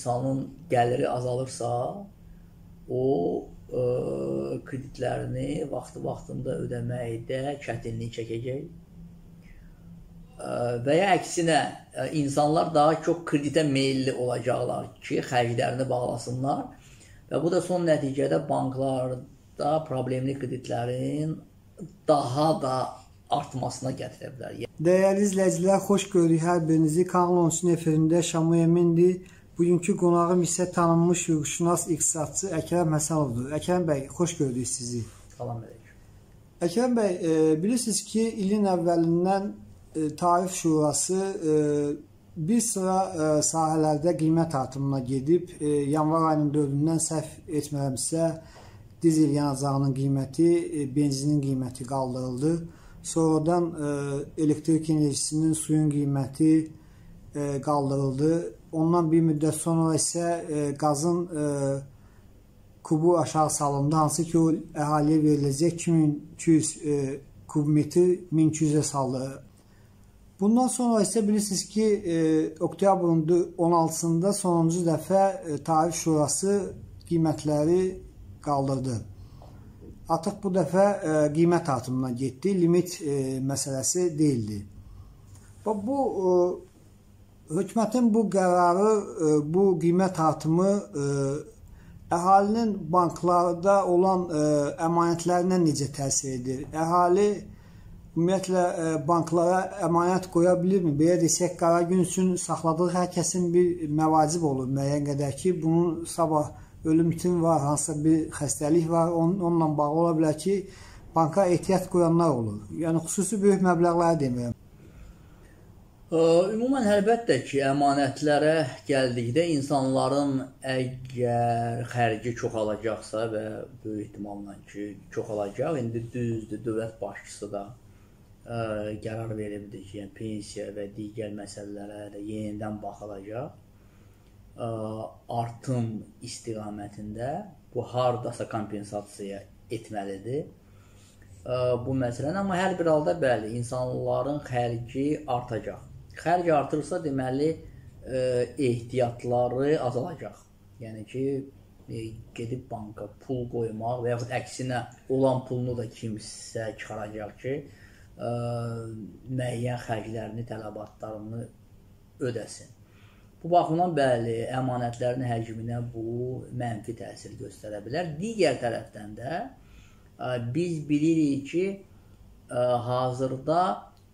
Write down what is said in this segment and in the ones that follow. insanın gəliri azalırsa, o kreditlərini vaxtı-vaxtında ödəməkdə çətinlik çəkəcək. Və ya əksinə, insanlar daha çox kreditə meyilli olacaqlar ki, xərclərini bağlasınlar. Və bu da son nəticədə banklarda problemli kreditlərin daha da artmasına gətirə bilər. Dəyərli izləyicilər, xoş gördük hər birinizi. Kanal 10 efirində Şamuyemindir. Bugünkü qonağım isə tanınmış hüquqşünas iqtisadçı Əkrəm Həsənovdur. Əkrəm bəy, xoş gördük sizi. Salam əleykum. Əkrəm bəy, bilirsiniz ki, ilin əvvəlindən Tarif Şurası bir sıra sahələrdə qiymət artımına gedib. Yanvar ayının 4-dən səhv etmirəmsə, dizel yanacağının qiyməti, benzinin qiyməti qaldırıldı. Sonradan elektrik enerjisinin, suyun qiyməti qaldırıldı. Ondan bir müddət sonra isə qazın kubu aşağı salındı. Hansı ki, o əhaliyə veriləcək 2200 kubmetr 1200-ə saldı. Bundan sonra isə bilirsiniz ki, oktyabrın 16-sında sonuncu dəfə Tarif Şurası qiymətləri qaldırdı. Artıq bu dəfə qiymət artımına getdi, limit məsələsi deyildi. Bu, hökumətin bu qərarı, bu qiymət artımı əhalinin banklarda olan əmanətlərinə necə təsir edir? Əhali ümumiyyətlə banklara əmanət qoya bilirmi? Belə desək, qara gün üçün saxladığı hər kəsin bir məvacib olur müəyyən qədər ki, bunun sabah ölüm itim var, hansısa bir xəstəlik var, onunla bağlı ola bilər ki, banka ehtiyat qoyanlar olur. Yəni, xüsusi böyük məbləğləri demirəm. Ümumən, əlbəttə ki, əmanətlərə gəldikdə insanların əgər xərci çoxalacaqsa və böyük ehtimalla ki, çoxalacaq, indi düzdür, dövlət başçısı da qərar veribdir ki, yəni pensiya və digər məsələlərə də yenidən baxılacaq. Artım istiqamətində bu hardasa kompensasiya etməlidir bu məsələn, amma hər bir halda bəli, insanların xərci artacaq. Xərci artırsa, deməli, ehtiyatları azalacaq. Yəni ki, gedib banka pul qoymaq və yaxud əksinə olan pulunu da kimsə çıxaracaq ki, müəyyən xərclərini, tələbatlarını ödəsin. Bu baxımdan, bəli, əmanətlərin həcminə bu mənfi təsir göstərə bilər. Digər tərəfdən də biz bilirik ki, hazırda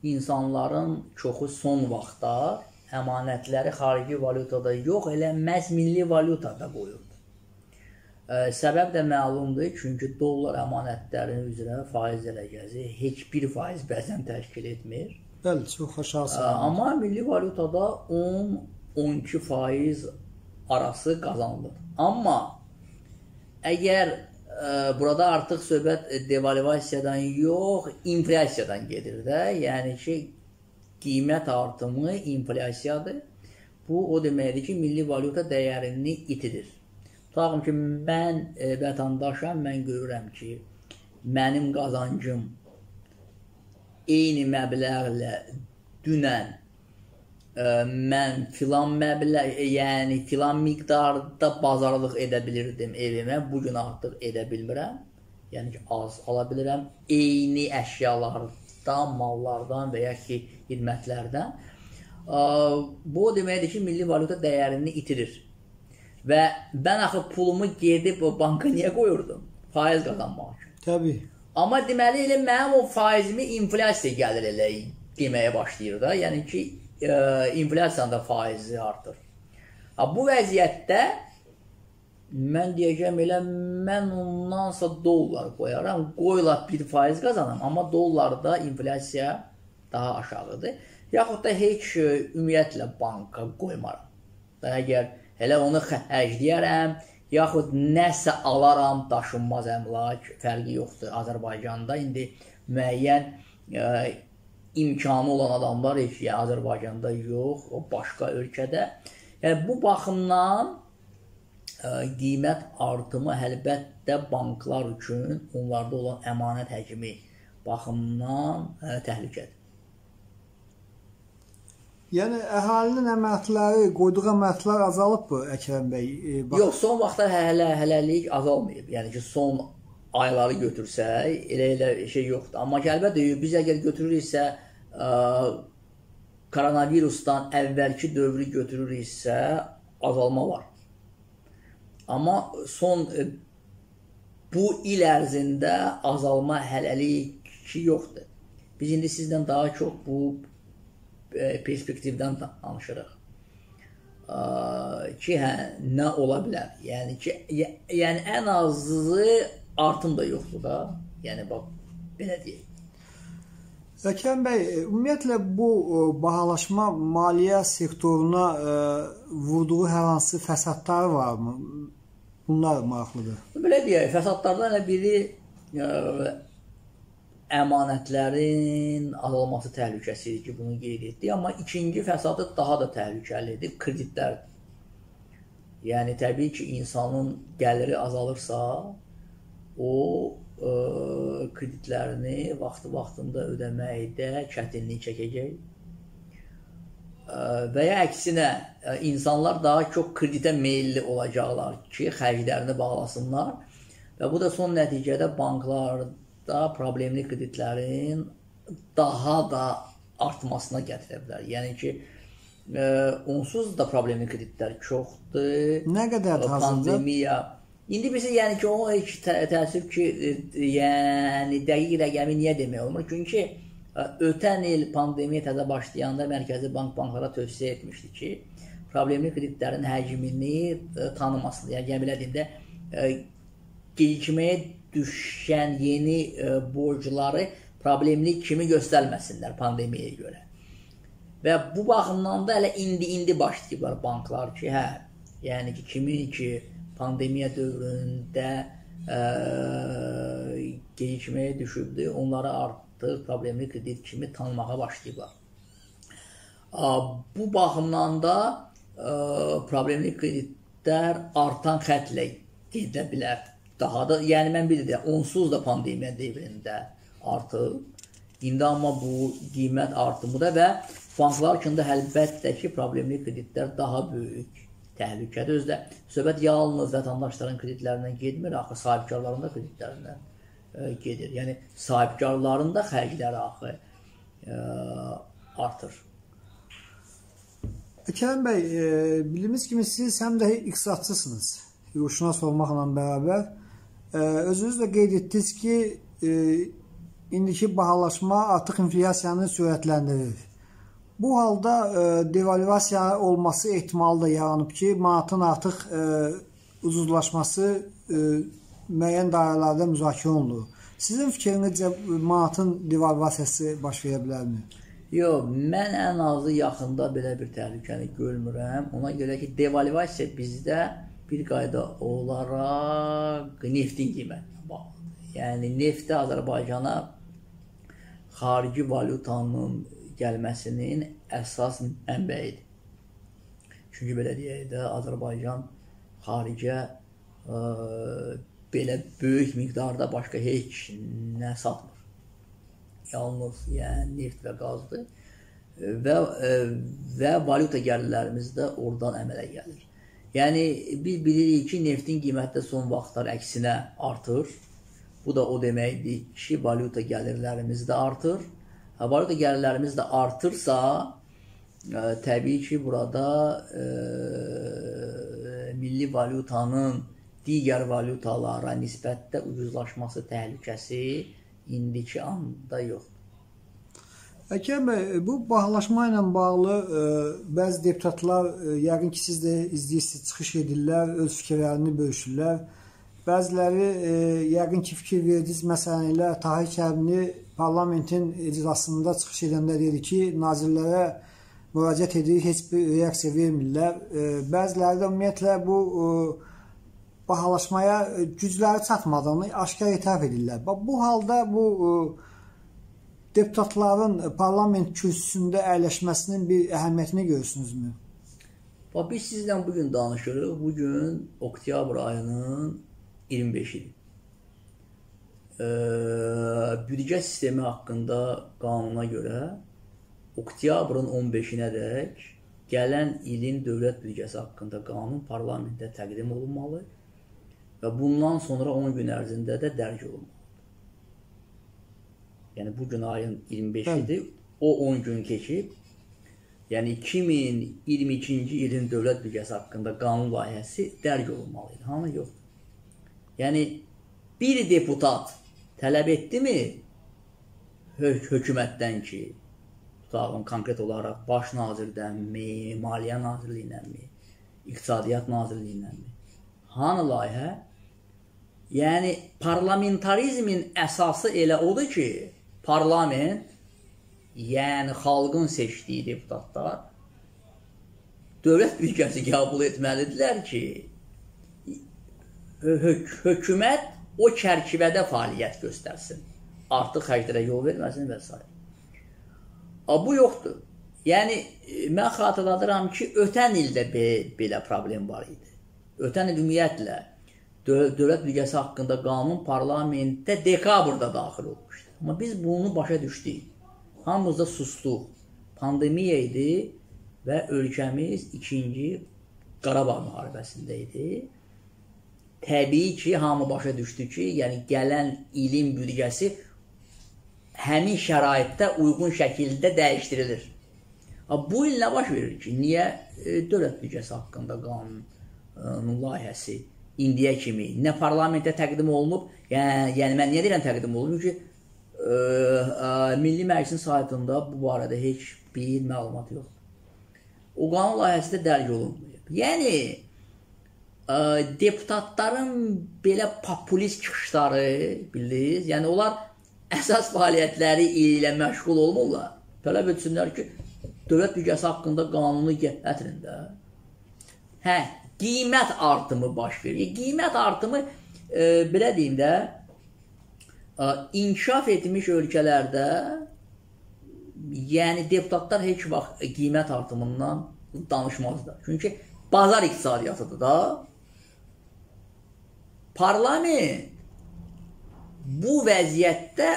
insanların çoxu son vaxtlar əmanətləri xarici valyutada yox, elə məhz milli valyutada qoyurdu. Səbəb də məlumdur, çünki dollar əmanətlərinin üzrə faiz dərəcəsi heç bir faiz bəzən təşkil etmir. Bəli, çox aşağısı. Amma milli valyutada 10-12% arası qazanılır. Amma əgər burada artıq söhbət devalivasiyadan yox, inflasiyadan gedir də, yəni ki, qiymət artımı inflasiyadır. Bu, o deməkdir ki, milli valyuta dəyərini itirir. Tutaqım ki, mən vətəndaşam, mən görürəm ki, mənim qazancım eyni məbləğlə dünən mən filan məbləğ, yəni filan miqdarda bazarlıq edə bilirdim evimə, bugün artıq edə bilmirəm. Yəni ki, az ala bilirəm eyni əşyalardan, mallardan və ya ki, xidmətlərdən. Bu, o deməkdir ki, milli valyuta dəyərini itirir. Və mən axı pulumu gedib banka niyə qoyurdum? Faiz qazanmaq üçün. Təbii. Amma deməli, elə mənim o faizimi inflasiya gəlir elə deməyə başlayır da, yəni ki, inflasiyanda faizi artır. Bu vəziyyətdə mən deyəcəm elə mən ondansa dollar qoyaram, qoyla bir faiz qazanam, amma dollarda inflasiya daha aşağıdır. Yaxud da heç ümumiyyətlə banka qoymaram. Əgər elə onu xərcləyərəm, yaxud nəsə alaram, daşınmaz əmlak, fərqi yoxdur. Azərbaycanda indi müəyyən imkanı olan adamlar heç, yəni Azərbaycanda yox, o başqa ölkədə. Yəni, bu baxımdan qiymət artımı əlbəttə banklar üçün onlarda olan əmanət həcmi baxımdan təhlükədir. Yəni əhalinin əməkləri, qoyduğu əməklər azalıb mı, Əkrəm bəy? Yox, son vaxtlar hələlik azalmayıb. Yəni ki, son ayları götürsək, elə şey yoxdur. Amma ki, əlbəttə, biz əgər götürürüksə, koronavirusdan əvvəlki dövrü götürürüksə, azalma var. Amma son bu il ərzində azalma hələlik ki, yoxdur. Biz indi sizdən daha çox bu perspektivdən danışırıq ki, hə, nə ola bilər? Yəni ki, yəni ən azı artım da yoxdur da. Yəni, bax, belə deyək. Əkrəm bəy, ümumiyyətlə, bu bahalaşma maliyyə sektoruna vurduğu hər hansı fəsadlar varmı? Bunlar maraqlıdır. Belə deyək, fəsadlardan biri əmanətlərin azalması təhlükəsidir ki, bunu qeyd etdik. Amma ikinci fəsadı daha da təhlükəlidir, kreditlərdir. Yəni, təbii ki, insanın gəliri azalırsa, o kreditlərini vaxtı-vaxtında ödəməkdə çətinlik çəkəcək. Və ya əksinə, insanlar daha çox kreditə meyilli olacaqlar ki, xərclərini bağlasınlar. Və bu da son nəticədə banklarda problemli kreditlərin daha da artmasına gətirə bilər. Yəni ki, onsuz da problemli kreditlər çoxdur. Nə qədər hazırdır? İndi bizə, yəni ki, o heç təəssüf ki, yəni dəqiq rəqəmi niyə demək olmur? Çünki ötən il pandemiya təzə başlayanda Mərkəzi Bank banklara tövsiyə etmişdi ki, problemli kreditlərin həcmini tanımasın. Yəni, belə deyim də, gecikməyə düşən yeni borcları problemli kimi göstərməsinlər pandemiyaya görə. Və bu baxımdan da elə indi başlayıblar banklar ki, hə, yəni ki, kimin ki, pandemiya dövründə gecikməyə düşübdür, onları artıq problemli kredit kimi tanımağa başlayıblar. Bu baxımdan da problemli kreditlər artan xətlə gedilə bilər. Daha da, yəni mən bilirəm, onsuz da pandemiya dövründə artıq. İndi amma bu qiymət artımıdır və banklar üçün də əlbəttə ki, problemli kreditlər daha böyük təhlükədə özdə. Söhbət yalnız vətəndaşların kreditlərindən gedmir, axı sahibkarların da kreditlərindən gedir. Yəni, sahibkarların da xərcləri axı artır. Əkrəm bəy, bildiyimiz kimi siz həm də iqtisadçısınız. Hüquqşünas olmaqla bərabər. Özünüz də qeyd etdiniz ki, indiki bahalaşma artıq inflyasiyanı sürətləndirir. Bu halda devalvasiya olması ehtimalı da yaranıb ki, manatın artıq ucuzlaşması müəyyən dairələrdə müzakirə olunur. Sizin fikrinizcə manatın devalvasiyası baş verə bilərmi? Yox, mən ən azı yaxında belə bir təhlükəni görmürəm. Ona görə ki, devalvasiya bizdə bir qayda olaraq neftin qiymətinə bağlıdır. Yəni, nefti Azərbaycana xarici valyutanın gəlməsinin əsas mənbəyidir. Çünki belə deyək də, Azərbaycan xaricə belə böyük miqdarda başqa heç nə satmır. Yalnız neft və qazdır və valyuta gəlirlərimiz də oradan əmələ gəlir. Yəni, biz bilirik ki, neftin qiyməti də son vaxtlar əksinə artır. Bu da o deməkdir ki, valyuta gəlirlərimiz də artır. Valyuta gəlirlərimiz də artırsa, təbii ki, burada milli valyutanın digər valyutalara nisbətdə ucuzlaşması təhlükəsi indiki anda yoxdur. Əkrəm bəy, bu bahalaşma ilə bağlı bəzi deputatlar, yəqin ki, siz də izləyirsiniz, çıxış edirlər, öz fikirlərini bölüşürlər. Bəziləri, yəqin ki, fikir verdiniz, məsələn ilə Tahir Kərimli parlamentin iclasında çıxış edəndə deyir ki, nazirlərə müraciət edir, heç bir reaksiya vermirlər. Bəziləri də ümumiyyətlə bu bahalaşmaya gücləri çatmadığını aşkar etiraf edirlər. Bu halda bu deputatların parlament kürsüsündə əyləşməsinin bir əhəmiyyətini görürsünüzmü? Biz sizlə bugün danışırıq. Bugün oktyabr ayının 25-idir. Büdcə sistemi haqqında qanuna görə oktyabrın 15-inədək gələn ilin dövlət büdcəsi haqqında qanun parlamentdə təqdim olunmalı və bundan sonra 10 gün ərzində də dərc olunmalıdır. Yəni, bugün ayın 25-idir, o 10 gün keçib. Yəni, 2022-ci ilin dövlət büdcəsi haqqında qanun layihəsi dərc olunmalı idi. Hamı yox. Yəni, bir deputat tələb etdimi hökumətdən ki, tutaqın konkret olaraq baş nazirdənmi, maliyyə nazirliyindənmi, iqtisadiyyat nazirliyindənmi? Hanı layihə? Yəni, parlamentarizmin əsası elə odur ki, parlament, yəni xalqın seçdiyi deputatlar dövlət büdcəsi qəbul etməlidirlər ki, hökumət o çərçivədə fəaliyyət göstərsin, artıq xərclərə yol verməsin və s. Bu yoxdur. Yəni, mən xatırladıram ki, ötən ildə belə problem var idi. Ötən il ümumiyyətlə, dövlət büdcəsi haqqında qanun parlamentdə dekabrda daxil olmuşdu. Amma biz bunu başa düşdük. Hamımız da sustuq. Pandemiya idi və ölkəmiz 2-ci Qarabağ müharibəsində idi. Təbii ki, hamı başa düşdü ki, yəni gələn ilin büdcəsi həmin şəraitdə uyğun şəkildə dəyişdirilir. Bu il nə baş verir ki? Niyə dövlət büdcəsi haqqında qanun layihəsi indiyə kimi nə parlamentdə təqdim olunub? Yəni, mən niyə deyirəm təqdim olunub? Çünki Milli Məclisin saytında bu barədə heç bir məlumat yoxdur. O qanun layihəsi də dərc olunmayıb. Yəni, deputatların belə populist çıxışları, bildiniz, yəni onlar əsas fəaliyyətləri ilə məşğul olmurlar. Tələb etsinlər ki, dövlət büdcəsi haqqında qanunu gətirin də. Hə, qiymət artımı baş verir. Qiymət artımı, belə deyim də, İnkişaf etmiş ölkələrdə, yəni deputatlar heç vaxt qiymət artımından danışmazlar. Çünki bazar iqtisadiyyatıdır da. Parlament bu vəziyyətdə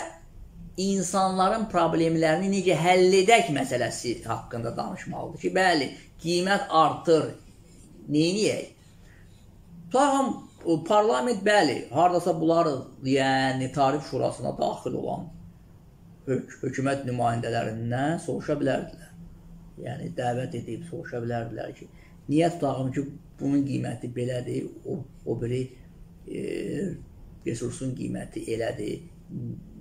insanların problemlərini necə həll edək məsələsi haqqında danışmalıdır ki, bəli, qiymət artır, neyiniyək? Tutaqım, parlament, bəli, haradasa bunlar, yəni, Tarif Şurasına daxil olan hökumət nümayəndələrindən soruşa bilərdilər. Yəni, dəvət edib soruşa bilərdilər ki, niyə tutaqım ki, bunun qiyməti belədir, o biri resursun qiyməti elədir,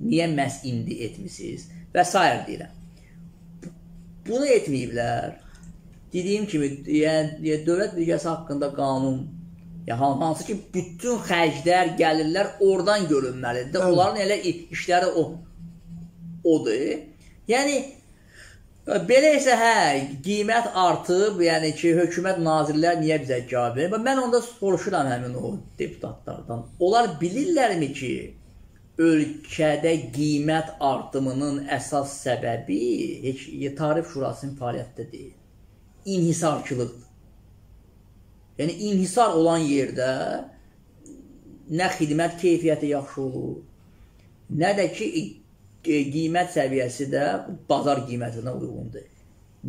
niyə məhz indi etmişsiniz və s. deyiləm. Bunu etməyiblər. Dediyim kimi, yəni, dövlət büdcəsi haqqında qanun, hansı ki, bütün xərclər, gəlirlər oradan görünməlidir. Onların elə işləri odur. Yəni, belə isə, hə, qiymət artıb, yəni ki, hökumət nazirlər niyə bizə cavab verir? Mən onda soruşuram həmin o deputatlardan. Onlar bilirlərmi ki, ölkədə qiymət artımının əsas səbəbi heç Tarif Şurasının fəaliyyətdə deyil, inhisarçılıqdır. Yəni, inhisar olan yerdə nə xidmət keyfiyyəti yaxşı olur, nə də ki, qiymət səviyyəsi də bazar qiymətinə uyğundur.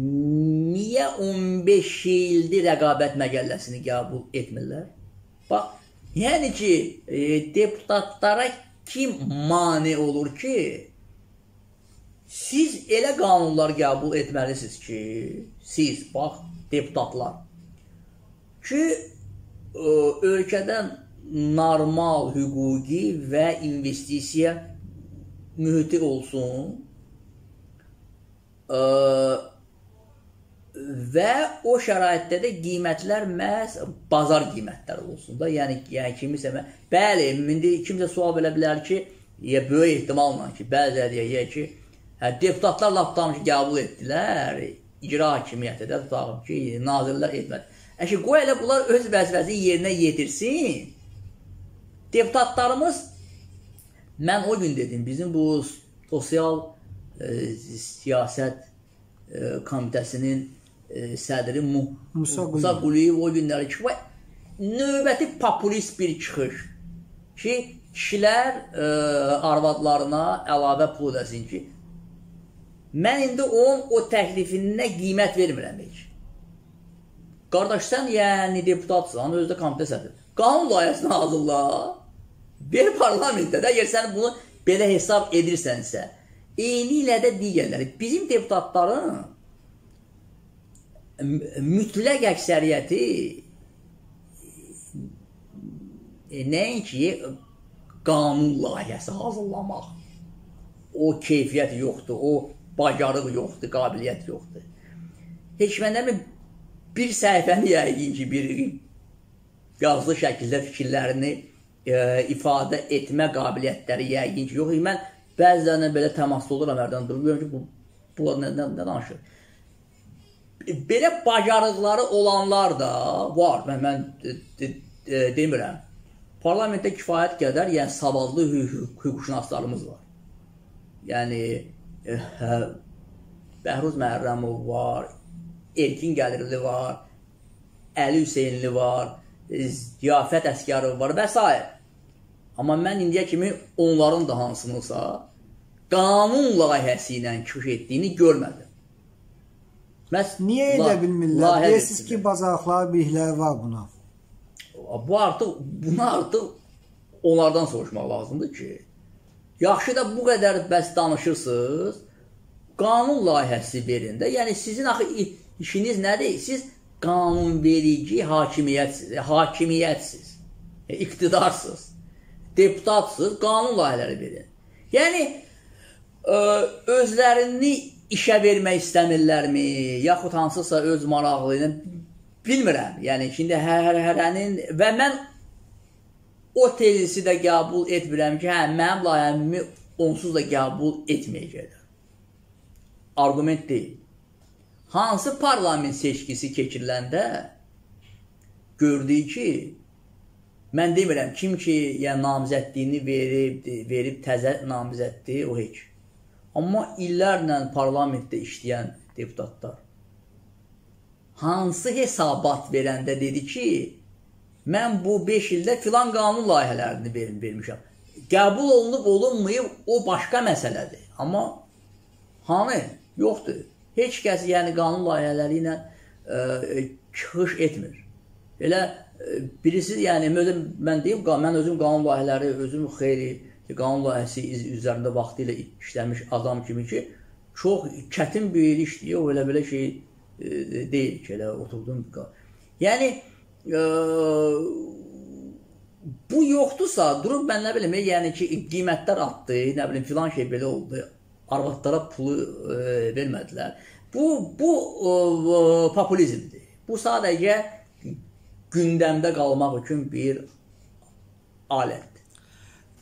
Niyə 15 ildir rəqabət məqəlləsini qəbul etmirlər? Bax, yəni ki, deputatlara kim mane olur ki, siz elə qanunlar qəbul etməlisiniz ki, siz, bax, deputatlar, ki, ölkədən normal hüquqi və investisiya mühiti olsun və o şəraitdə də qiymətlər məhz bazar qiymətləri olsun da. Yəni, kimisə, bəli, kimsə sual belə bilər ki, böyük ehtimalla ki, bəzə deyək ki, deputatlar laptam ki, qəbul etdilər, icra hakimiyyəti də tutaqım ki, nazirlər etmədi. Əşi, qoy elə bunlar öz vəzifəsini yerinə yetirsin. Deputatlarımız, mən o gün dedim, bizim bu sosial siyasət komitəsinin sədri Musa Quliyev o günləri ki, növbəti populist bir çıxış ki, kişilər arvadlarına əlavə pul ödəsin ki, Mən indi onun o təklifinə qiymət vermirəm heç. Qardaş, sən yəni deputatsan, özü də komitəsədir. Qanun layihəsini hazırla. Bir parlamentdə də əgər sən bunu belə hesab edirsənsə, eynilə də digərləri. Bizim deputatların mütləq əksəriyyəti nəinki qanun layihəsi hazırlamaq. O keyfiyyət yoxdur, o bacarıq yoxdur, qabiliyyət yoxdur. Hekmənlərin bir səhifəni yəqin ki, bir yazılı şəkildə fikirlərini ifadə etmə qabiliyyətləri yəqin ki, yox. Mən bəzilərindən belə təmaslı oluram, ərdən duruyorum ki, bunlar nə danışır. Belə bacarıqları olanlar da var, mən demirəm. Parlamentdə kifayət qədər, yəni savadlı hüquqşünaslarımız var. Yəni, Bəhruz Məhrəmov var, Erkin Gəlirli var, Əli Hüseynli var, Ziyafət əsgarı var və s. Amma mən indiyə kimi onların da hansınısa qanun layihəsi ilə küş etdiyini görmədim. Niyə elə bilmirlər? Deyirsiniz ki, bacarıqları, bilikləri var buna. Bunu artıq onlardan soruşmaq lazımdır ki, yaxşı da bu qədər bəs danışırsınız, qanun layihəsi verin də. Yəni, sizin axı işiniz nədir? Siz qanunverici hakimiyyətsiz, iqtidarsız, deputatsız, qanun layihələri verin. Yəni, özlərini işə vermək istəmirlərmi, yaxud hansısa öz maraqlıyla bilmirəm. Yəni, şimdi hərənin və mən o tezisi də qəbul etmirəm ki, hə, mənim layihəmi onsuz da qəbul etməyəcəklər. Argument deyil. Hansı parlament seçkisi keçiriləndə gördüyü ki, mən demirəm, kim ki namizədliyini verib təzə namizəddir, o heç. Amma illərlə parlamentdə işləyən deputatlar hansı hesabat verəndə dedi ki, mən bu 5 ildə filan qanun layihələrini vermişəm. Qəbul olunub, olunmayıb, o başqa məsələdir. Amma hanı? Yoxdur. Heç kəs yəni qanun layihələri ilə çıxış etmir. Elə birisi, yəni mən deyim, mən özüm qanun layihələri, özüm xeyri qanun layihəsi üzərində vaxtı ilə işləmiş adam kimi ki, çox çətin bir il işləyir, o elə-belə şey deyil ki, elə oturduğum bir qanun. Yəni, bu yoxdursa, durub mən nə bilim, yəni ki, qiymətlər artdı, nə bilim, filan şey belə oldu, arvadlara pulu vermədilər. Bu popülizmdir. Bu sadəcə gündəmdə qalmaq üçün bir alətdir.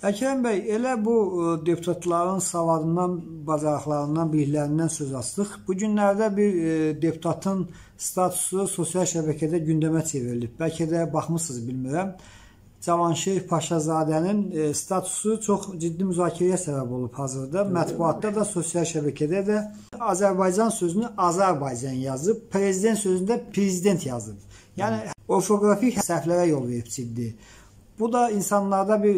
Əkrəm bəy, elə bu deputatların savadından, bacarıqlarından, biliklərindən söz açdıq. Bu günlərdə bir deputatın statusu sosial şəbəkədə gündəmə çevrilib. Bəlkə də baxmışsınız, bilmirəm. Cavanşir Paşazadənin statusu çox ciddi müzakirəyə səbəb olub hazırda. Mətbuatda da, sosial şəbəkədə də Azərbaycan sözünü Azərbaycan yazıb, prezident sözünü də prezident yazıb. Yəni, orfoqrafik səhvlərə yol verib ciddi. Bu da insanlarda bir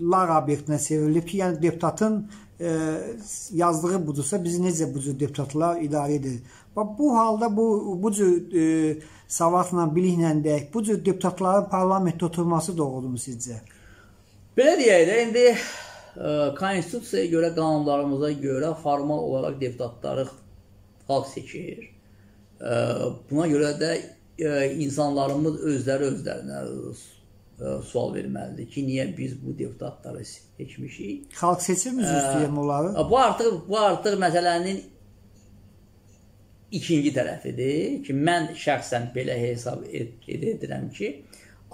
lar obyektinə çevrilib ki, yəni deputatın yazdığı budursa, bizi necə bu cür deputatlar idarə edir. Bu halda bu cür savadla, biliklə deyək, bu cür deputatların parlamentdə oturması doğrudurmu sizcə? Belə deyək də, indi konstitusiyaya görə, qanunlarımıza görə formal olaraq deputatları xalq seçir. Buna görə də insanlarımız özləri-özlərinə sual verməlidir ki, niyə biz bu deputatları seçmişik? Xalq seçirmiz üstəyəm onları? Bu artıq məsələnin ikinci tərəfidir ki, mən şəxsən belə hesab edirəm ki,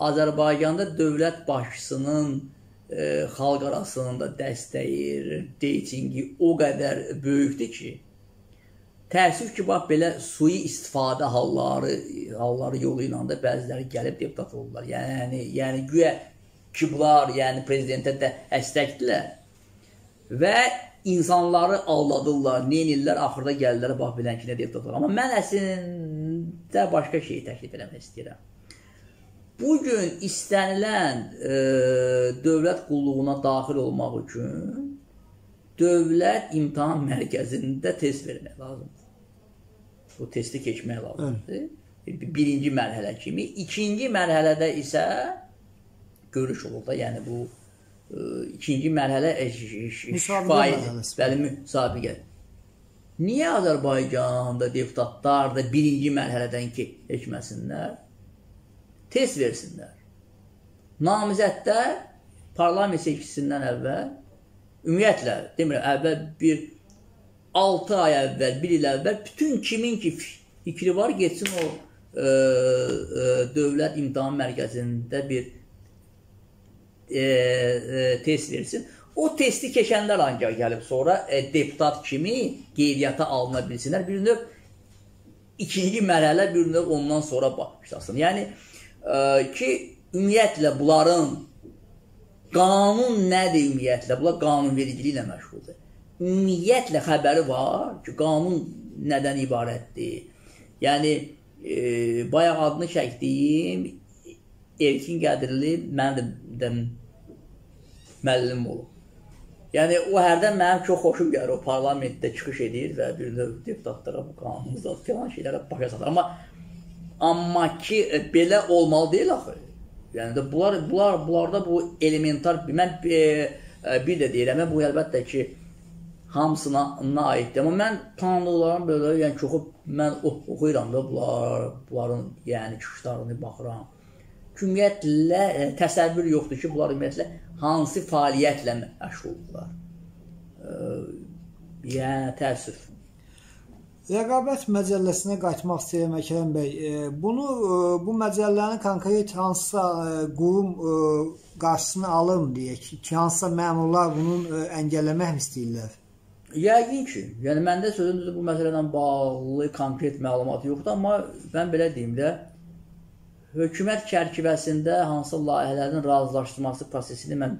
Azərbaycanda dövlət başçısının xalq arasında dəstəyi, reytingi o qədər böyükdür ki, təəssüf ki, bax, belə sui-istifadə halları yolu ilə də bəziləri gəlib deputat olurlar. Yəni, güya ki, bunlar prezidentə də əstəkdirlər və insanları aldadırlar, neyin illər axırda gəlirlər, bax, bilən ki, nə deputat olurlar. Amma mən əslində başqa şeyi təklif eləmək istəyirəm. Bugün istənilən dövlət qulluğuna daxil olmaq üçün Dövlət İmtahan Mərkəzində test vermək lazımdır. Bu testi keçmək lazımdır. Birinci mərhələ kimi. İkinci mərhələdə isə görüş olur da, yəni bu ikinci mərhələ müsabiqə. Niyə Azərbaycanda deputatlar da birinci mərhələdən keçməsinlər? Test versinlər. Namizədlər parlament seçkisindən əvvəl, ümumiyyətlə, demirəm, əvvəl bir 6 ay əvvəl, 1 il əvvəl bütün kimin ki fikri var, geçsin o Dövlət İmtahan Mərkəzində bir test versin. O testi keçənlər ancaq gəlib sonra deputat kimi qeydiyyata alına bilsinlər. Bir növ ikinci mərhələ, bir növ ondan sonra başlasın. Yəni ki, ümumiyyətlə bunların qanun nədir ümumiyyətlə? Bunlar qanunvericiliyi ilə məşğuldur. Ümumiyyətlə xəbəri var ki, qanun nədən ibarətdir? Yəni, bayaq adını çəkdiyim Erkin Qədirli mənim müəllim olub. Yəni, o hərdən mənim çox xoşum gəlir. O parlamentdə çıxış edir və bir növ deputatlara bu qanunuzda filan şeylərə başa satır. Amma ki, belə olmalı deyil axı. Yəni də bunlarda bu elementar, mən bir də deyirəm, bu əlbəttə ki, hamısına aiddir. Amma mən tanrıların belə, yəni çoxu mən oxuyuram da bunların, yəni çıxışlarını baxıram. Ümumiyyətlə, təsəvvür yoxdur ki, bunlar ümumiyyətlə hansı fəaliyyətlə məşğuldurlar. Yəni, təəssüf. Rəqabət məcəlləsinə qayıtmaq istəyirəm, Əkrəm bəy. Bu məcəlləni konkret hansısa qurum qarşısını alır mı deyək ki, hansısa məmurlar bunu əngəlləmək istəyirlər? Yəqin ki, yəni məndə sözünüzü bu məsələdən bağlı konkret məlumatı yoxdur, amma mən belə deyim də, hökumət çərçivəsində hansısa layihələrin razılaşdırılması prosesini mən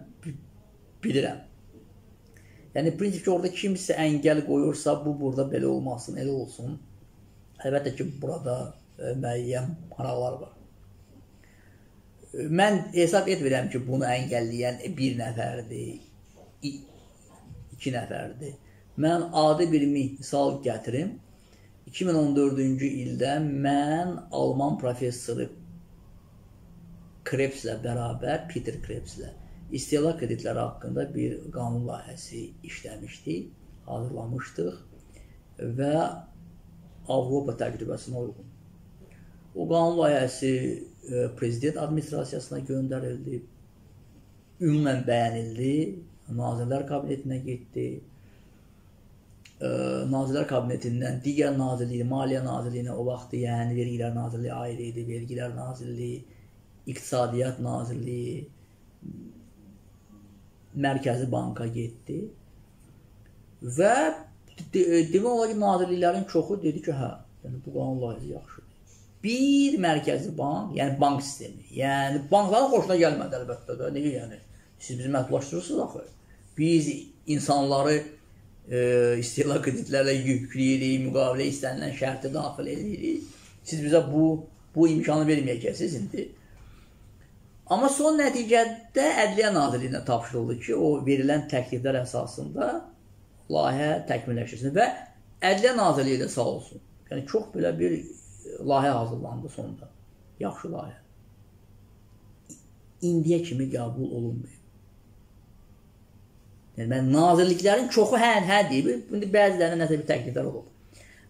bilirəm. Yəni, prinsip ki, orada kimsə əngəl qoyursa, bu, burada belə olmasın, elə olsun. Əlbəttə ki, burada müəyyən maraqlar var. Mən hesab etmirəm ki, bunu əngəlləyən bir nəfərdir, 2 nəfərdir. Mən adi bir misal gətirim. 2014-cü ildə mən Alman professoru Krebslə bərabər, Peter Krebslə İstehlak kreditləri haqqında bir qanun layihəsi işləmişdik, hazırlamışdıq və Avropa təcrübəsinə uyğun. O qanun layihəsi prezident administrasiyasına göndərildi, ümumən bəyənildi, Nazirlər Kabinetinə getdi, Nazirlər Kabinetindən digər nazirliyi, Maliyyə Nazirliyinə o vaxt, yəni Vergilər Nazirliyi ayrı idi, Vergilər Nazirliyi, İqtisadiyyat Nazirliyi, Mərkəzi Banka getdi və demək olar ki, nazirliklərin çoxu dedi ki, hə, bu qanun layihəsi yaxşıdır. Bir Mərkəzi Bank, yəni bank sistemi, yəni bankların xoşuna gəlmədi əlbəttə də, necə yəni? Siz bizi məhdudlaşdırırsınız axı. Biz insanları istehlak kreditlərlə yükləyirik, müqavilə istənilən şərtə daxil edirik. Siz bizə bu imkanı verməyəcəksiniz indi. Amma son nəticədə Ədliyyə Nazirliyinə tapşırıldı ki, o verilən təkliflər əsasında layihə təkmilləşdirsin və Ədliyyə Nazirliyi də sağ olsun. Yəni, çox belə bir layihə hazırlandı sonda. Yaxşı layihə. İndiyə kimi qəbul olunmuyor. Yəni, nazirliklərin çoxu hə deyib, bəzilərində nəsə bir təkliflər olub.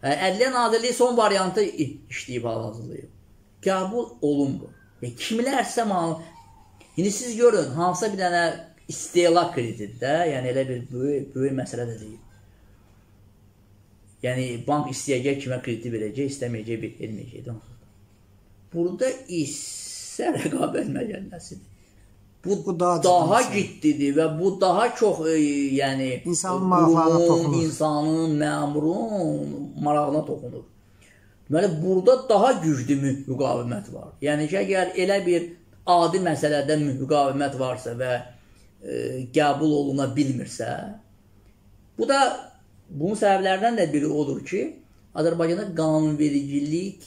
Ədliyyə Nazirliyi son variantı işləyib, hazırlayıb. Qəbul olunmur. Kimlərsə mağlum, indi siz görün, hansısa bir dənə istehlak kredidir də, yəni elə bir böyük məsələ də deyil. Yəni, bank istəyəcək kimə krediti verəcək, istəməyəcək, edməyəcək. Burada isə rəqabət məcəlləsidir. Bu daha ciddidir və bu daha çox, yəni, insanın, məmurun marağına toxunur. Deməli, burada daha güclü müqavimət var. Yəni ki, əgər elə bir adi məsələdə müqavimət varsa və qəbul oluna bilmirsə, bu da bunun səbəblərindən də biri odur ki, Azərbaycanda qanunvericilik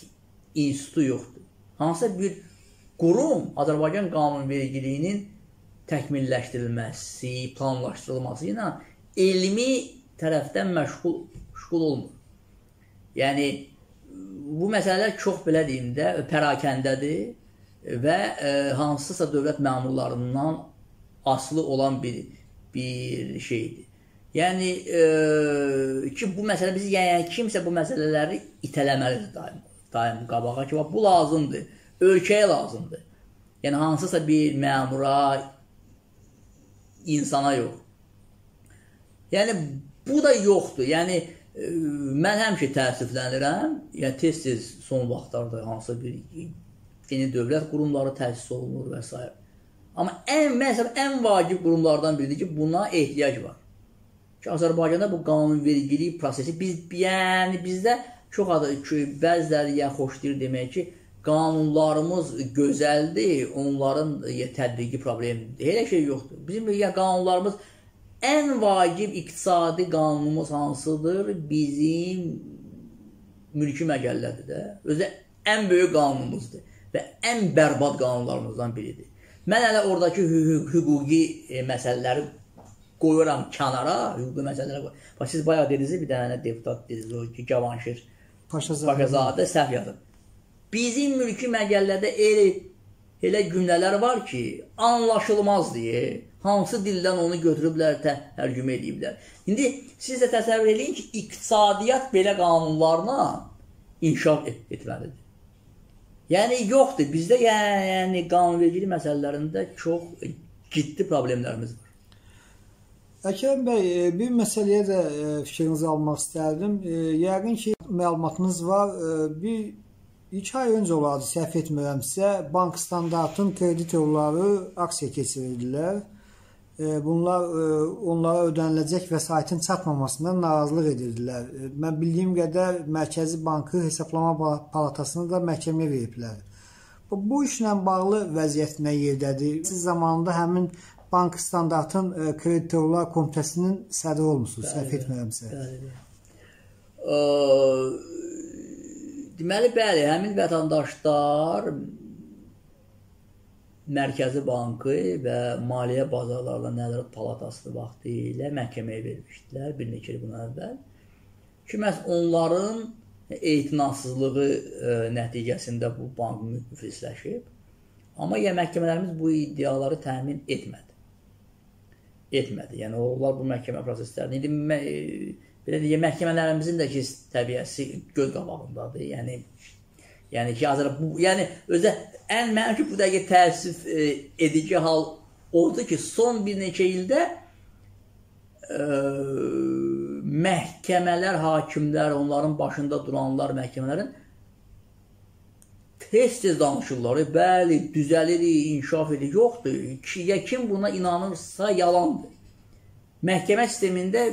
institutu yoxdur. Hansısa bir qurum Azərbaycan qanunvericiliyinin təkmilləşdirilməsi, planlaşdırılması ilə elmi tərəfdən məşğul olmur. Yəni, bu məsələlər çox, belə deyim də, pərakəndədir və hansısa dövlət məmurlarından asılı olan bir şeydir. Yəni, ki, bu məsələ bizi, yəni kimsə bu məsələləri itələməlidir daim qabağa ki, bu lazımdır, ölkəyə lazımdır. Yəni, hansısa bir məmura, insana yox. Yəni, bu da yoxdur. Yəni, mən həmişə təəssüflənirəm, yəni tez-tez son vaxtlarda hansısa bir yeni dövlət qurumları təsis olunur və s. Amma ən vacib qurumlardan biridir ki, buna ehtiyac var. Ki, Azərbaycanda bu qanunvericilik prosesi, yəni bizdə çox adı ki, bəziləri ya xoşdur demək ki, qanunlarımız gözəldir, onların tətbiqi problemidir. Elə şey yoxdur. Bizim ya qanunlarımız... Ən vacib iqtisadi qanunumuz hansıdır? Bizim mülki məcəllədir də. Özü ən böyük qanunumuzdur və ən bərbad qanunlarımızdan biridir. Mən hələ oradakı hüquqi məsələləri qoyuram kənara, hüquqi məsələləri qoyuram. Siz bayaq dediniz, bir dənə deputat dediniz, o ki, Cavanşir Paşazadə səhv yazır. Bizim mülki məcəllədə elə cümlələr var ki, anlaşılmaz deyə. Hansı dildən onu götürüblər, tərcümə ediblər. İndi siz də təsəvvür edin ki, iqtisadiyyat belə qanunlarla inkişaf etməlidir. Yəni, yoxdur. Bizdə qanunvericilik məsələlərində çox ciddi problemlərimiz var. Əkrəm bəy, bir məsələyə də fikrinizi almaq istərdim. Yəqin ki, məlumatınız var. İki ay öncə olardı, səhv etmirəmsə, Bank Standartın kreditorları aksiya keçirdilər. Bunlar onlara ödəniləcək vəsaitin çatmamasından narazılıq edirdilər. Mən bildiyim qədər Mərkəzi Bankı Hesablama Palatasını da məhkəməyə veriblər. Bu işlə bağlı vəziyyət nə yerdədir? Siz zamanında həmin Bank Standartın Kreditorlar Komitəsinin sədri olmuşsunuz, səhv etmirəmsə. Deməli, bəli, həmin vətəndaşlar Mərkəzi Bankı və Maliyyə Bazarlarına Nəzarət Palatasını vaxtı ilə məhkəməyə vermişdilər bir neçə il bundan əvvəl. Ki, məhz onların etinasızlığı nəticəsində bu bank müflisləşib. Amma məhkəmələrimiz bu iddiaları təmin etmədi. Yəni, onlar bu məhkəmə proseslərini... İndi məhkəmələrimizin də ki, təbiəsi göz qabağındadır. Yəni ki, özə ən mənim ki, bu dəqiqə təəssüf edici hal oldu ki, son bir neçə ildə məhkəmələr, hakimlər, onların başında duranlar məhkəmələrin tez-tez danışırlar, bəli, düzəlirik, inkişaf edir, yoxdur. Ya kim buna inanırsa yalandır. Məhkəmə sistemində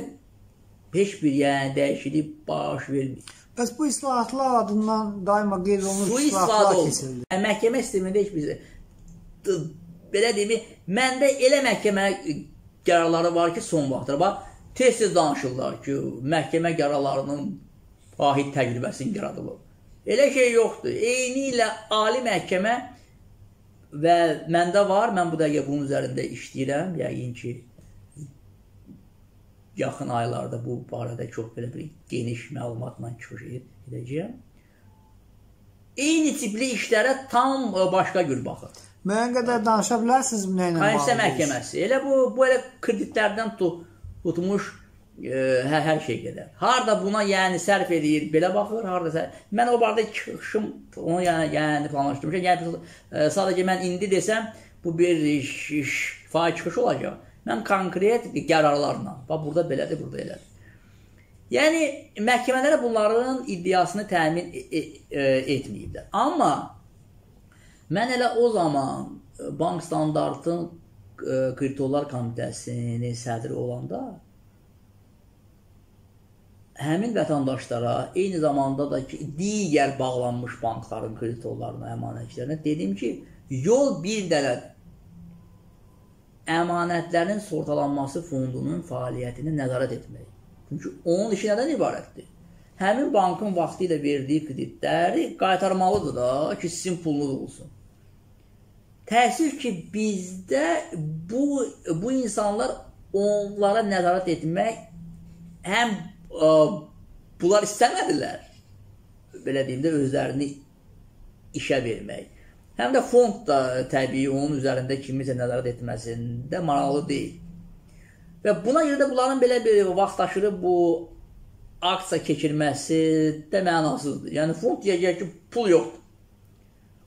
heç bir dəyişiklik baş vermir. Bəs bu islahatlar adından daima qeyd olunur islahatlar kesildi. Məhkəmə sistemində heç bizə, belə deyimi, məndə elə məhkəmə qərarları var ki, son vaxtdır. Tez-tez danışırlar ki, məhkəmə qərarlarının vahid təcrübəsini yaradılır. Elə şey yoxdur. Eyni ilə ali məhkəmə və məndə var, mən bu dəqiqə bunun üzərində işləyirəm. Yəqin ki, yaxın aylarda bu barədə çox belə bir geniş məlumatla çıxış edəcəyəm. Eyni tipli işlərə tam başqa gül baxır. Müəyyən qədər danışa bilərsiniz mi, nə ilə bağlıdır? Konstitusiya məhkəməsi. Elə bu elə kreditlərdən tutmuş hər şey qədər. Harada buna sərf edir, belə baxır, harada sərf edir. Mən o barədə çıxışım, onu planlaşdırmışam. Yəni, sadəcə mən indi desəm, bu bir faiz çıxışı olacaq. Mən konkret qərarlarla, burada belədir, burada elədir. Yəni, məhkəmələrə bunların iddiasını təmin etməyiblər. Amma mən elə o zaman Bank Standartın Kreditorlar Komitəsinin sədri olanda həmin vətəndaşlara, eyni zamanda da ki, digər bağlanmış bankların kreditorlarına, əmanətçilərinə dedim ki, yol bir dələdir. Əmanətlərin Sortalanması Fondunun fəaliyyətini nəzarət etmək. Çünki onun işi nədən ibarətdir? Həmin bankın vaxtı ilə verdiyi kreditləri qaytarmalıdır da ki, sizin pulunuz olsun. Təəssüf ki, bizdə bu insanlar onlara nəzarət etmək həm bunlar istəmədilər, belə deyim də, özlərini işə vermək. Həm də fond da təbii onun üzərində kimisə nəzarət etməsində maraqlı deyil. Və buna görə də bunların belə bir vaxt aşırı bu aksiya keçirməsi də mənasızdır. Yəni fond deyəcək ki, pul yoxdur.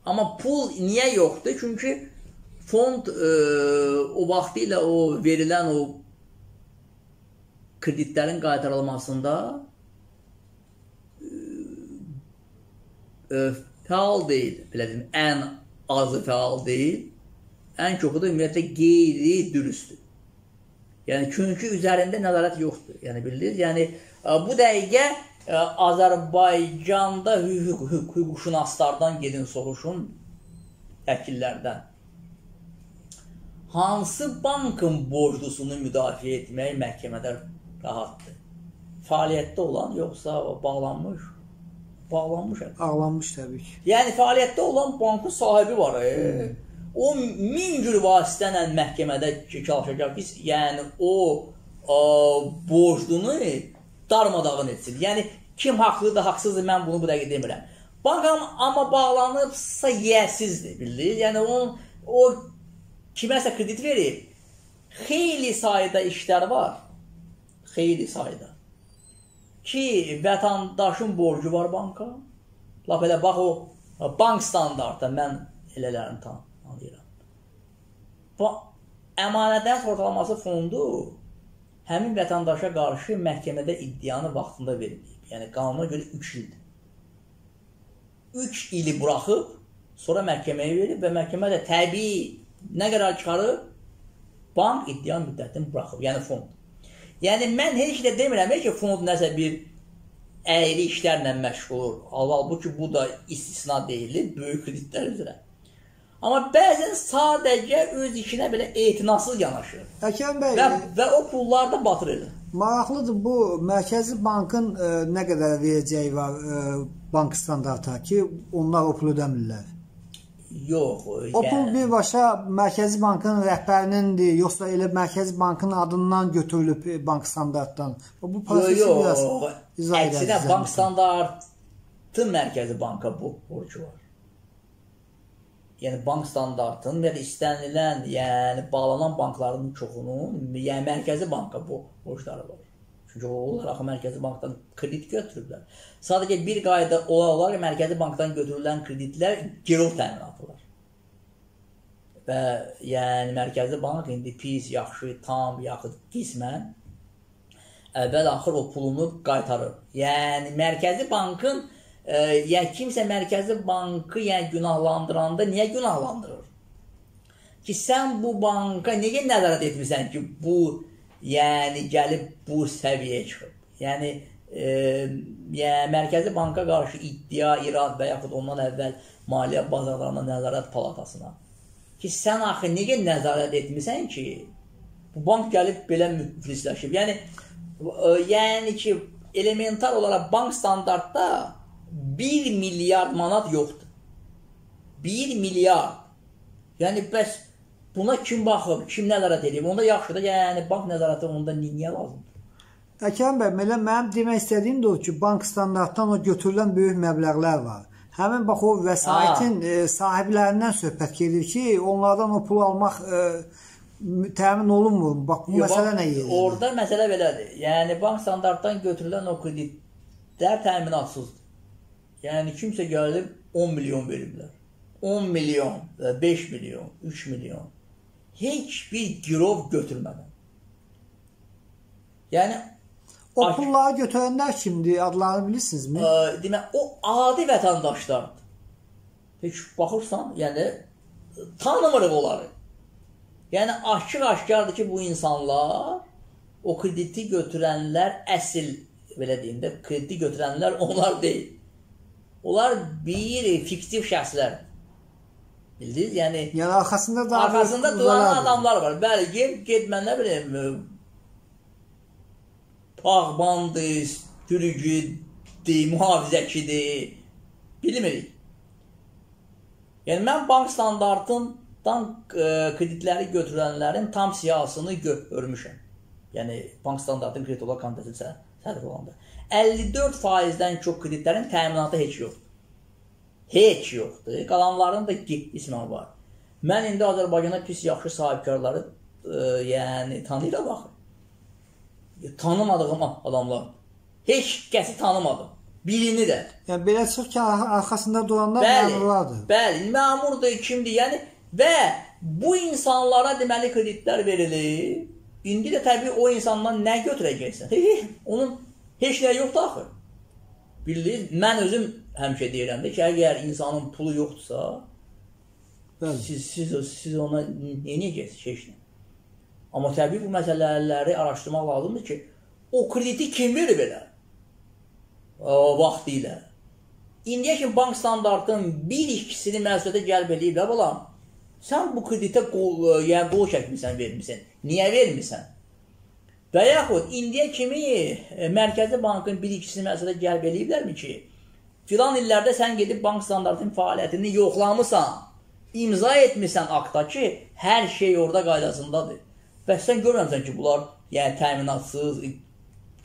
Amma pul niyə yoxdur? Çünki fond o vaxtilə o verilən o kreditlərin qaytarılmasında fəal deyil, belə deyim, ən azı fəal deyil, ən çoxu da ümumiyyətlə qeyri-dürüstdür. Yəni, çünki üzərində nəzarət yoxdur, yəni bildiniz. Yəni, bu dəqiqə Azərbaycanda hüquqşünaslardan gedin soruşun, vəkillərdən. Hansı bankın borclusunu müdafiə etmək məhkəmələr rahatdır? Fəaliyyətdə olan, yoxsa bağlanmış? Bağlanmış həqiq. Bağlanmış təbii ki. Yəni, fəaliyyətdə olan bankın sahibi var. O, min cür vasitənlə məhkəmədə çalışacaq ki, yəni, o borclunu darmadağın etsin. Yəni, kim haqlıdır, haqsızdır, mən bunu bu dəqiq demirəm. Bank amma bağlanıbsa, yəsizdir, bildiniz. Yəni, o kiməsə kredit verir, xeyli sayda işlər var, xeyli sayda ki, vətəndaşın borcu var banka, laf elə bax o Bank Standartda mən elələrini tanıyıram. Əmanətlərin Sortalanması Fondu həmin vətəndaşa qarşı məhkəmədə iddianı vaxtında verilməyib, yəni qanuna görə 3 ildir. 3 ili buraxıb, sonra məhkəməyə verib və məhkəmədə təbii nə qərar çıxarıb? Bank iddia müddətini buraxıb, yəni fond. Yəni, mən heç də demirəm ki, fond nəsə bir əyri işlərlə məşğul olur. Halbuki bu da istisna deyilir, böyük kreditlər üzrə. Amma bəzən sadəcə öz işinə belə etinasız yanaşır və o pulları da batırır. Maraqlıdır bu, Mərkəzi Bankın nə qədər verəcəyi var Bank Standarta ki, onlar o pul ödəmirlər? Yox. O pul birbaşa Mərkəzi Bankın rəhbərinindir, yoxsa elə Mərkəzi Bankın adından götürülüb Bank Standartdan? Bu prosesi biraz izah edəcək. Əksinə, Bank Standartın Mərkəzi Banka borcu var. Yəni, Bank Standartın və istənilən, yəni, bağlanan bankların çoxunun, yəni, Mərkəzi Banka borcları var. Çünki onlar axı Mərkəzi Bankdan kredit götürürlər. Sadəcə bir qayda olaraq Mərkəzi Bankdan götürülən kreditlər girov təminatılar. Və yəni Mərkəzi Bank indi pis, yaxşı, tam, yaxud qismən əvvəl-axır o pulunu qaytarır. Yəni Mərkəzi Bankın, yəni kimsə Mərkəzi Bankı günahlandıranda niyə günahlandırır? Ki sən bu banka niyə nəzarət etmirsən ki, bu yəni, gəlib bu səviyyə çıxıb. Yəni, Mərkəzi Banka qarşı iddia, irad və yaxud ondan əvvəl Maliyyə Bazarlarına Nəzarət Palatasına. Ki, sən axı necə nəzarət etmirsən ki, bu bank gəlib belə müflisləşib. Yəni ki, elementar olaraq Bank Standartda 1 milyard manat yoxdur. 1 milyard. Yəni, bəs buna kim baxıb, kim nəzarət edib, onda yaxşı da, yəni, bank nəzarəti onda niyə lazımdır? Əkrəm bəy, mənim demək istədiyim də o ki, Bank Standartdan o götürülən böyük məbləğlər var. Həmin, bax, o vəsaitin sahiblərindən söhbət gedir ki, onlardan o pul almaq təmin olunmur. Bax, bu məsələ nə yedir? Orada məsələ belədir. Yəni, Bank Standartdan götürülən o kreditlər təminatsızdır. Yəni, kimsə gəlib 10 milyon veriblər. 10 milyon, 5 milyon, 3 milyon. Heç bir girov götürmədən. Yəni, o pulları götürənlər kimdir? Adlarını bilirsinizmi? Demək, o adi vətəndaşlardır. Heç baxırsan, yəni, tanımırıq onları. Yəni, aşkar-aşkardır ki, bu insanlar, o krediti götürənlər əsil, belə deyim də, krediti götürənlər onlar deyil. Onlar bir fiktiv şəxslərdir. Bildiniz? Yəni, arxasında duranan adamlar var. Bəli, get mən nə biləyim, bağbandır, sürücüdür, mühafizəçidir, bilmirik. Yəni, mən Bank Standartından kreditləri götürənlərin tam siyasını görmüşəm. yəni bank standartının kredit olaraq kontentə sədr olanda. 54%-dən çox kreditlərin təminatı heç yoxdur. Heç yoxdur. Qalanların da istisna var. Mən indi Azərbaycana pis yaxşı sahibkarları yəni tanıyıram axı. Tanımadığım adamlar. Heç kəsi tanımadım. Birini də. Yəni belə çıxır ki, arxasında duranlar məmurlardır. Bəli, məmurdur, kimdir? Yəni və bu insanlara deməli kreditlər verilir. İndi də təbii o insandan nə götürəcəksən? Onun heç nə yoxdur axı. Bildiniz, mən özüm həmişə deyirəm də ki, əgər insanın pulu yoxdursa, siz ona neyəcəksiniz heç nə? Amma təbii bu məsələləri araşdırmaq lazımdır ki, o krediti kim verir belə? Vaxtı ilə. İndiyə ki, bank standartının bir ikisini məsuliyyətə gəlb ediblər, olan, sən bu kreditə qol çəkmirsən, vermirsən. Niyə vermirsən? Və yaxud, indiyə kimi Mərkəzi Bankın bir ikisini məsələ gəlb eləyiblərmi ki, filan illərdə sən gedib bank standartının fəaliyyətini yoxlamısan, imza etmirsən akta ki, hər şey orada qaydasındadır. Və sən görməmsən ki, bunlar yəni təminatsız,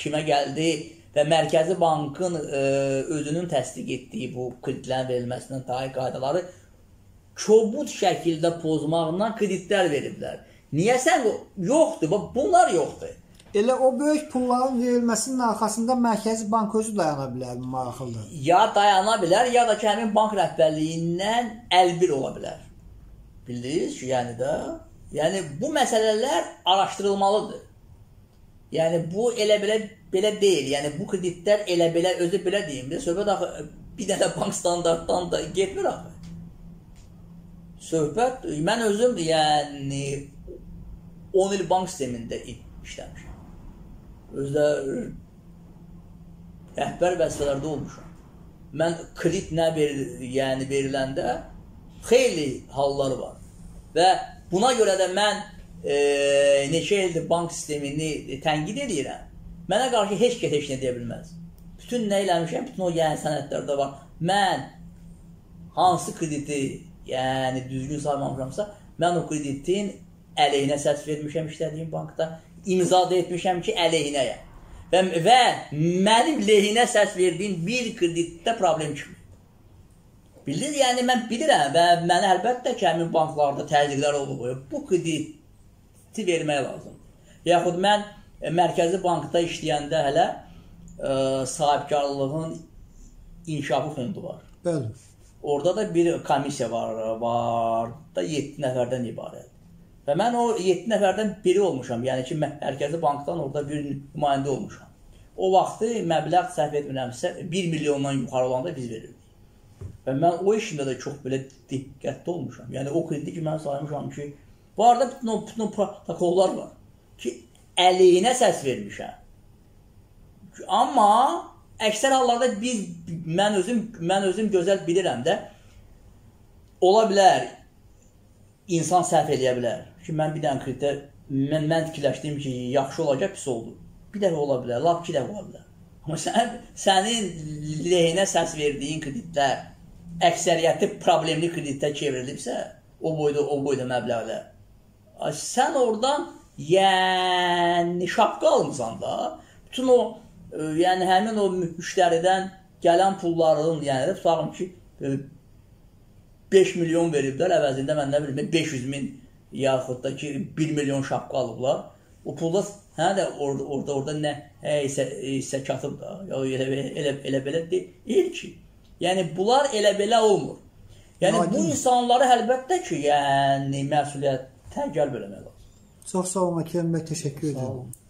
kimə gəldi və Mərkəzi Bankın özünün təsdiq etdiyi bu kreditlərin verilməsindən dair qaydaları kobud şəkildə pozmaqla kreditlər veriblər. Niyə sən yoxdur? Bunlar yoxdur. Elə o böyük pulların verilməsinin arxasında Mərkəzi Bank özü dayana bilər, maraqlıdır. Ya dayana bilər, ya da ki, həmin bank rəhbərliyindən əlbir ola bilər. Bildiniz ki, yəni də. Yəni, bu məsələlər araşdırılmalıdır. Yəni, bu elə-belə deyil. Yəni, bu kreditlər elə-belə, özü belə deyim. Söhbət axı, bir dənə bank standartdan da getmir axı. Söhbət, mən özüm, yəni, 10 il bank sistemində işləmişəm. Özdə rəhbər vəzifələrdə olmuşam. Mən kredit nə veriləndə xeyli halları var. Və buna görə də mən neçə ildir bank sistemini tənqid edirəm. Mənə qarşı heç kəs heç nə deyə bilməz. Bütün nə eləmişəm, bütün o sənədlərdə var. Mən hansı krediti düzgün saymamışamsa, mən o kreditin əleyhinə səs vermişəm işlədiyim bankda. İmza da etmişəm ki, əleyhinəyəm. Və mənim lehinə səs verdiyim bir kreditdə problem çıxmır. Bildiniz, yəni mən bilirəm və mənə əlbəttə ki, həmin banklarda təzyiqlər olub. Bu krediti vermək lazımdır. Yaxud mən Mərkəzi Bankda işləyəndə hələ Sahibkarlığının İnşafı Fondu var. Bəli. Orada da bir komissiya var da 7 nəfərdən ibarət. Və mən o 7 nəfərdən biri olmuşam, yəni ki, Mərkəzi Bankdan orada bir nümayəndə olmuşam. O vaxtı məbləğ səhv etmirəmsə, 1 milyondan yuxarı olanda biz verirdik. Və mən o işimdə də çox belə diqqətli olmuşam. Yəni, o krediti ki, mən saymışam ki, bu arada bütün o protokollar var ki, əleyhinə səs vermişəm. Amma əksər hallarda mən özüm gözəl bilirəm də, ola bilər, insan səhv eləyə bilər. Ki, mən bir dənə kreditdə, mən fikirləşdim ki, yaxşı olacaq, pis oldu. Bir dəfə ola bilər, lap 2 dəfə ola bilər. Amma sənin lehinə səs verdiyin kreditlər, əksəriyyəti problemli kreditlər çevrilibsə, o boyda məbləğlər. Sən oradan, yəni, şapqa almısan da, bütün o, yəni, həmin o müştəridən gələn pulların, yəni, tutarım ki, 5 milyon veriblər, əvəzində mən nə bilmək, 500 min yaxud da ki, 1 milyon şapqa alıblar. O pulda hə də orada nə isə çatıb da, elə-belə deyil ki. Yəni, bunlar elə-belə olmur. Yəni, bu insanları əlbəttə ki, yəni, məsuliyyətə gəlb eləmək lazım. Çox sağ olun, Əkrəm bəy, təşəkkür edirəm.